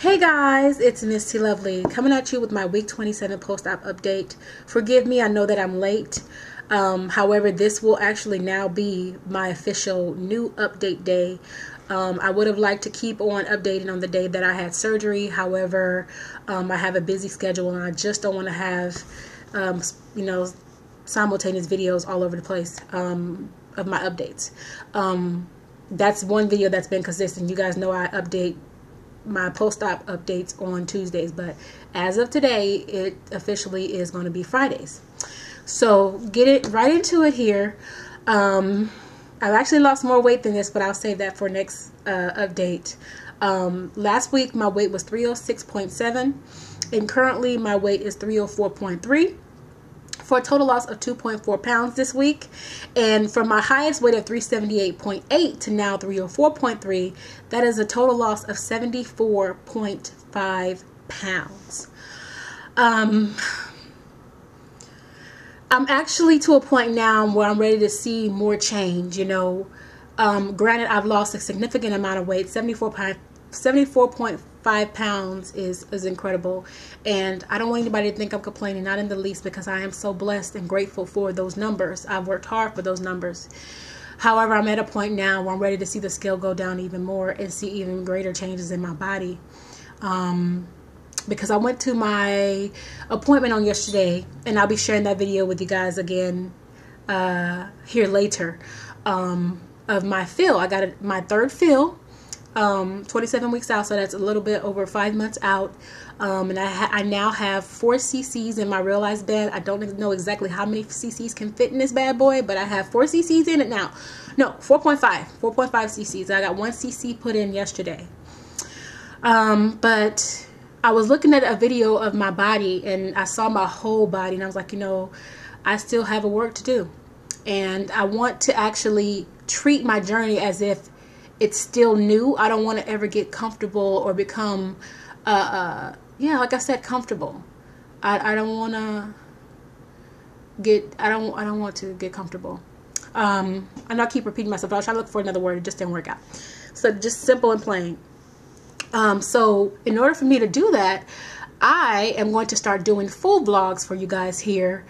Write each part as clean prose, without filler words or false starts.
Hey guys, it's Misty Lovely coming at you with my week 27 post-op update. Forgive me, I know that I'm late. However, this will actually now be my official new update day. I would have liked to keep on updating on the day that I had surgery. However, I have a busy schedule and I just don't want to have, simultaneous videos all over the place of my updates. That's one video that's been consistent. You guys know I update my post-op updates on Tuesdays, but as of today it officially is going to be Fridays. So get it right into it here. I've actually lost more weight than this, but I'll save that for next update. Last week my weight was 306.7 and currently my weight is 304.3 for a total loss of 2.4 pounds this week. And from my highest weight of 378.8 to now 304.3, that is a total loss of 74.5 pounds. I'm actually to a point now where I'm ready to see more change, you know. Granted, I've lost a significant amount of weight. 74.5 pounds is incredible, and I don't want anybody to think I'm complaining, not in the least, because I am so blessed and grateful for those numbers. I've worked hard for those numbers. However, I'm at a point now where I'm ready to see the scale go down even more and see even greater changes in my body, because I went to my appointment on yesterday, and I'll be sharing that video with you guys again here later, of my fill. I got my third fill, 27 weeks out, so that's a little bit over 5 months out, and I now have 4 cc's in my Realize band. I don't know exactly how many cc's can fit in this bad boy, but I have 4 cc's in it now. No, 4.5 cc's. I got 1 cc put in yesterday. But I was looking at a video of my body and I saw my whole body, and I was like, you know, I still have a work to do, and I want to actually treat my journey as if it's still new. I don't want to ever get comfortable or become, like I said, comfortable. I don't want to get comfortable. I know I keep repeating myself, but I was trying to look for another word. It just didn't work out. So just simple and plain. So in order for me to do that, I am going to start doing full vlogs for you guys here,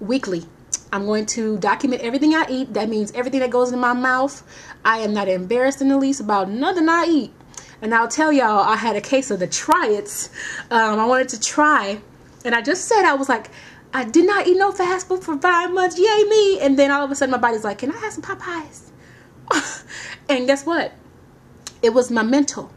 weekly. I'm going to document everything I eat. That means everything that goes in my mouth. I am not embarrassed in the least about nothing I eat. And I'll tell y'all, I had a case of the try-its. I wanted to try. And I just said, I was like, I did not eat no fast food for 5 months. Yay me. And then all of a sudden my body's like, can I have some Popeyes? And guess what? It was my mental.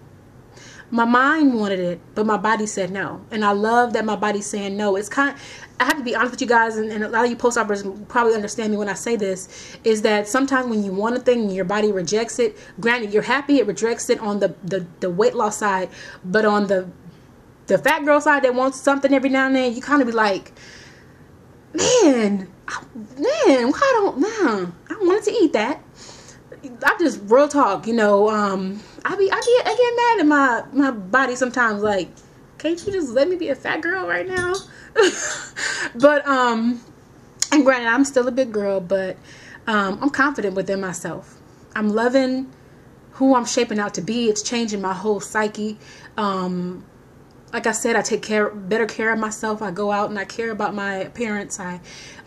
My mind wanted it, but my body said no. And I love that my body's saying no. It's kind of, I have to be honest with you guys, and a lot of you post-opers probably understand me when I say this, is that sometimes when you want a thing and your body rejects it, granted, you're happy it rejects it on the weight loss side, but on the fat girl side that wants something every now and then, you kind of be like, I wanted to eat that. I just, real talk, you know, I get mad at my body sometimes, like, can't you just let me be a fat girl right now? But, and granted, I'm still a big girl, but, I'm confident within myself. I'm loving who I'm shaping out to be. It's changing my whole psyche. Like I said, I take better care of myself. I go out and I care about my appearance. I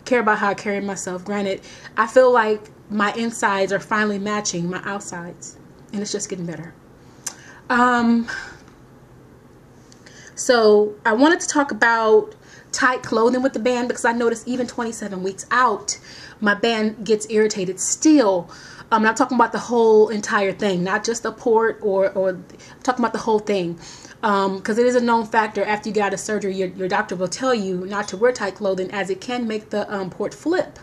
care about how I carry myself. Granted, I feel like my insides are finally matching my outsides, and it's just getting better. So I wanted to talk about tight clothing with the band, because I noticed even 27 weeks out, my band gets irritated still. I'm talking about the whole entire thing, not just a port, or I'm talking about the whole thing. Because it is a known factor, after you get out of surgery, your doctor will tell you not to wear tight clothing, as it can make the port flip.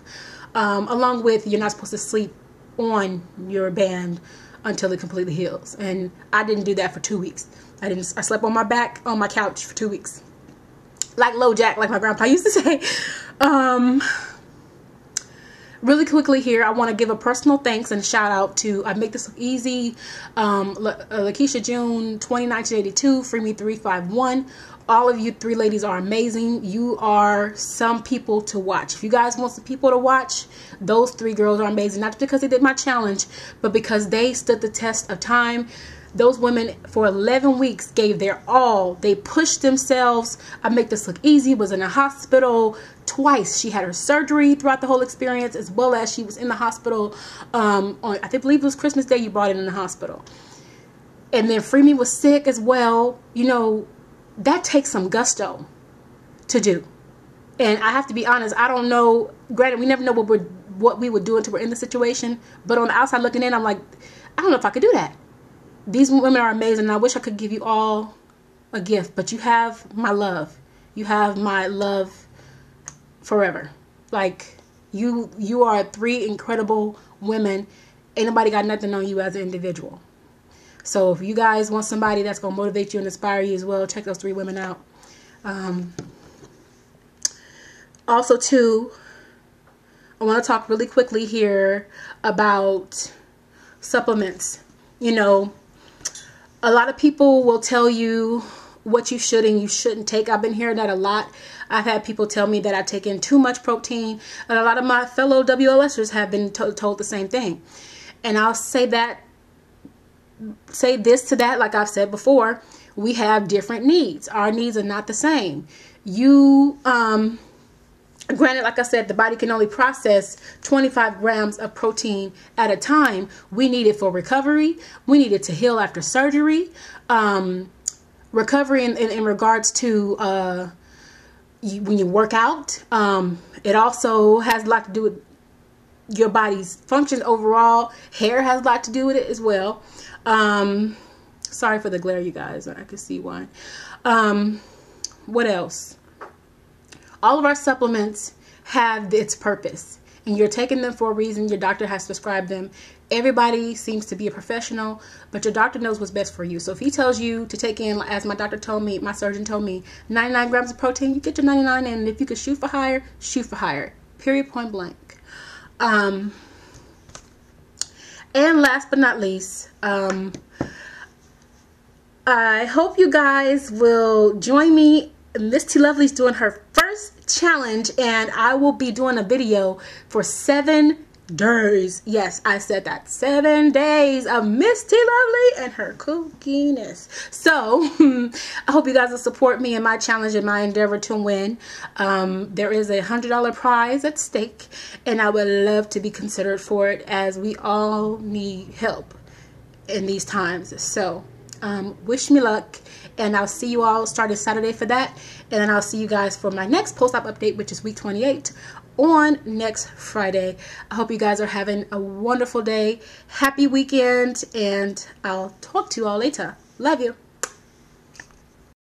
Along with, you're not supposed to sleep on your band until it completely heals. And I didn't do that for 2 weeks. I slept on my back on my couch for 2 weeks, like low jack, like my grandpa used to say. Really quickly here, I want to give a personal thanks and shout out to, I make this look easy, Lakeisha June, 20982, FreeMe351. All of you three ladies are amazing. You are some people to watch. If you guys want some people to watch, those three girls are amazing. Not because they did my challenge, but because they stood the test of time. Those women for 11 weeks gave their all. They pushed themselves. I make this look easy. Was in a hospital twice. She had her surgery throughout the whole experience, as well as she was in the hospital on, I believe it was Christmas Day, you brought it in the hospital. And then FreeMe was sick as well. You know, that takes some gusto to do. And I have to be honest, I don't know. Granted, we never know what we would do until we're in the situation. But on the outside looking in, I'm like, I don't know if I could do that. These women are amazing, and I wish I could give you all a gift, but you have my love. You have my love forever. Like, you are three incredible women. Ain't nobody got nothing on you as an individual. So if you guys want somebody that's going to motivate you and inspire you as well, check those three women out. Also, too, I want to talk really quickly here about supplements. You know, a lot of people will tell you what you should and you shouldn't take. I've been hearing that a lot. I've had people tell me that I take in too much protein, and a lot of my fellow WLSers have been told the same thing. And I'll say that, say this to that, like I've said before, we have different needs. Our needs are not the same. You, granted, like I said, the body can only process 25 grams of protein at a time. We need it for recovery. We need it to heal after surgery. Recovery in regards to when you work out. It also has a lot to do with your body's functions overall. Hair has a lot to do with it as well. Sorry for the glare, you guys. I could see why. What else? All of our supplements have its purpose, and you're taking them for a reason. Your doctor has prescribed them. Everybody seems to be a professional, but your doctor knows what's best for you. So if he tells you to take in, as my doctor told me, my surgeon told me, 99 grams of protein, you get your 99 in. And if you could shoot for higher, period, point blank. And last but not least, I hope you guys will join me. Misty Lovely's doing her first challenge, and I will be doing a video for 7 days. Yes, I said that. 7 days of Misty Lovely and her kookiness. So I hope you guys will support me in my challenge and my endeavor to win. There is $100 prize at stake, and I would love to be considered for it, as we all need help in these times. So wish me luck, and I'll see you all starting Saturday for that, and then I'll see you guys for my next post-op update, which is week 28 on next Friday. I hope you guys are having a wonderful day, happy weekend, and I'll talk to you all later. Love you.